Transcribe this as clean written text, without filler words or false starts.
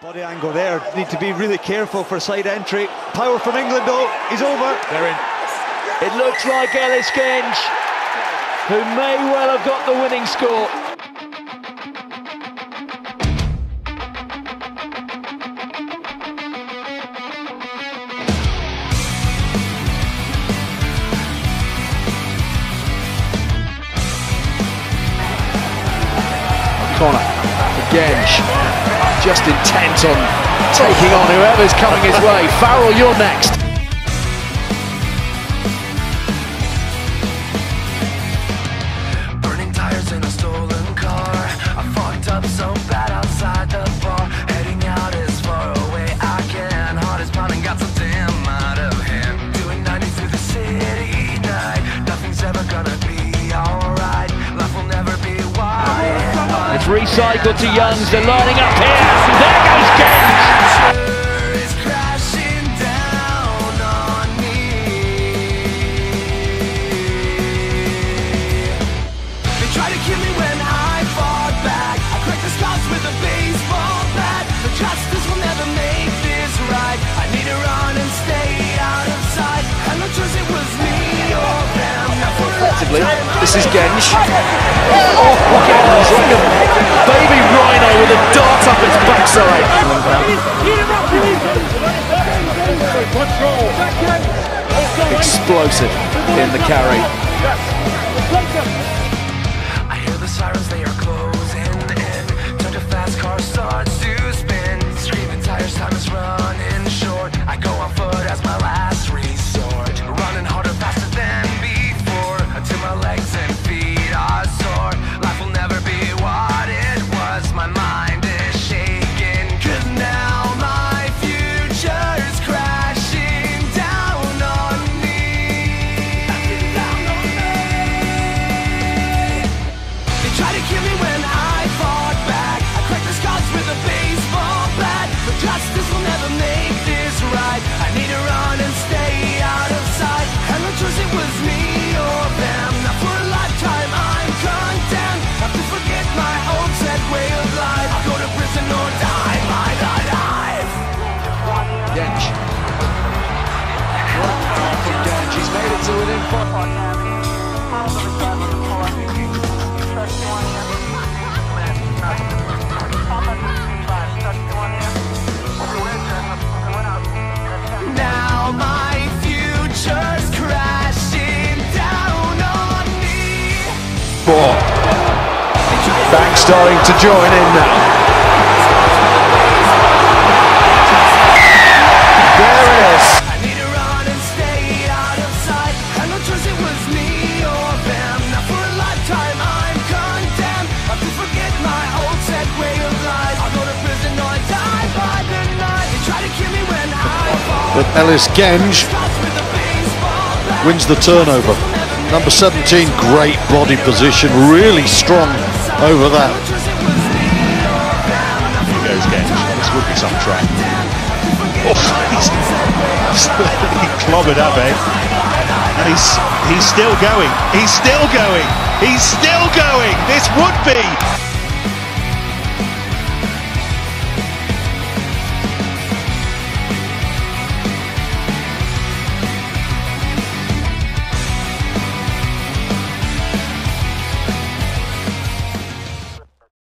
Body angle there, need to be really careful for side entry. Power from England though, he's over. They're in. It looks like Ellis Genge, who may well have got the winning score. O'Connor for Genge, just intent on taking on whoever's coming his way. Farrell, you're next. Burning tires in a stolen car. I fucked up so bad outside the bar. Heading out as far away I can. Heart is pounding, got some damn out of him. Doing 90 through the city night. Nothing's ever gonna be alright. Life will never be wide. It's recycled to Youngs, they're lining up here, and there goes Genge! It's crashing down on me. They try to kill me when I fought back. I cracked the stars with a baseball bat. The justice will never make this right. I need to run and stay out of sight. I'm not sure it was me or them. Effectively, this is Genge. Oh, look at this, like a baby rhino with a dart up its backside. Explosive in the carry. I hear the sirens, they are closing in. Turned a fast car, starts to spin. Screaming tires, time is running short. I go on foot as my last resort. Running harder, faster than before. Until my legs and feet are sore. Life will never be what it was. My mind is shaking, 'cause now my future's crashing down on me. They tried to kill me when I fought back. I cracked the scars with a baseball bat. But justice will never make this right. I need to run and stay out of sight. I'm not sure it was me or them. Not for a lifetime I'm condemned. Have to forget my old sad way of life. I'll go to prison or die my life. Genge. From Genge, he's made it to within 4. Now my future's crashing down on me. 4. Bank starting to join in now. There it is. I need to run and stay out of sight. I'm not sure it was me or them. Now for a lifetime I'm condemned. I have to forget my old sad way of life. I'll go to prison or I die by the night. They try to kill me when I fall. But Ellis Genge wins the turnover. Number 17, great body position, really strong over that. Here goes Genge, this would be some track. Oh, he's absolutely clobbered up, eh? And he's still going, he's still going, he's still going, this would be...